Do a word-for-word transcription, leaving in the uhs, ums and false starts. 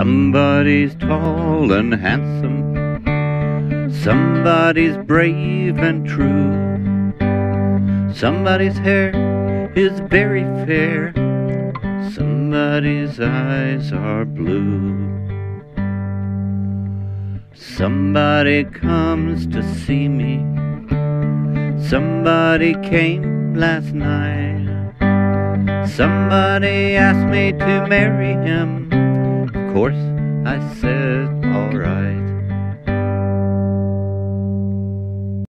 Somebody's tall and handsome, somebody's brave and true, somebody's hair is very fair, somebody's eyes are blue. Somebody comes to see me, somebody came last night, somebody asked me to marry him. Of course I said all right.